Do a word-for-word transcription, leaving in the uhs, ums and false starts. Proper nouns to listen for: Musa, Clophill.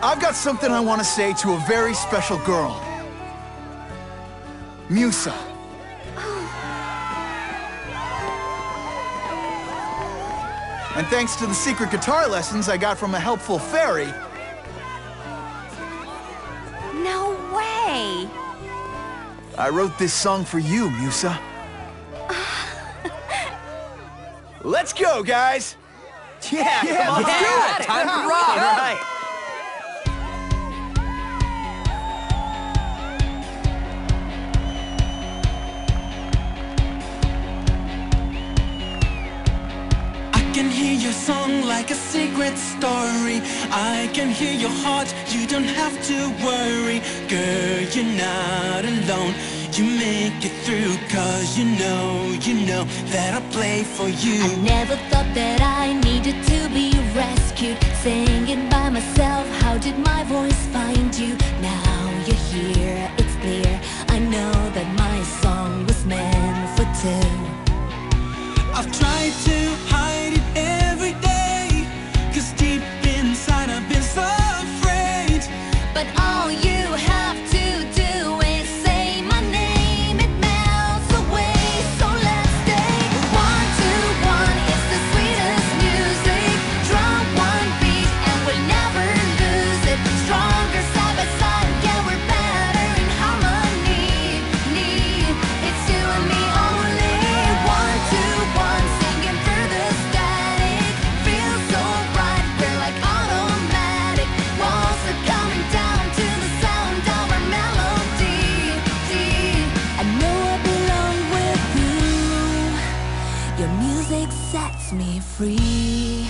I've got something I want to say to a very special girl. Musa. Oh. And thanks to the secret guitar lessons I got from a helpful fairy... No way! I wrote this song for you, Musa. Let's go, guys! Yeah, yeah, come on, let's yeah, do it! Time yeah. to rock! All right. I can hear your song like a secret story. I can hear your heart, you don't have to worry. Girl, you're not alone. You make it through, cause you know, you know that I play for you. I never thought that I needed to be rescued. Singing by myself, how did my voice find you? Now you're here, it's clear. I know that my song was meant for two. I've tried to hide it every day, 'cause deep inside I've been so afraid. But all you have to do is say my name, it melts away. So let's stay. One, two, one, it's the sweetest music. Drum one beat and we'll never lose it. Stronger side by side, yeah, we're better in harmony. It's you and me only. One, two, one. Your music sets me free.